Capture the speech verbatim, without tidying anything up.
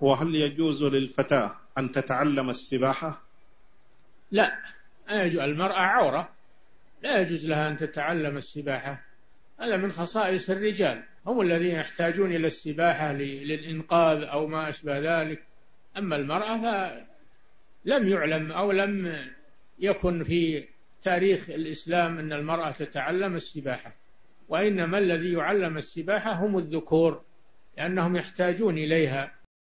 وهل يجوز للفتاة أن تتعلم السباحة؟ لا، المرأة عورة، لا يجوز لها أن تتعلم السباحة. هذا من خصائص الرجال، هم الذين يحتاجون إلى السباحة للإنقاذ أو ما أشبه ذلك. أما المرأة فلم يعلم أو لم يكن في تاريخ الإسلام أن المرأة تتعلم السباحة، وإنما الذي يعلم السباحة هم الذكور، لأنهم يحتاجون إليها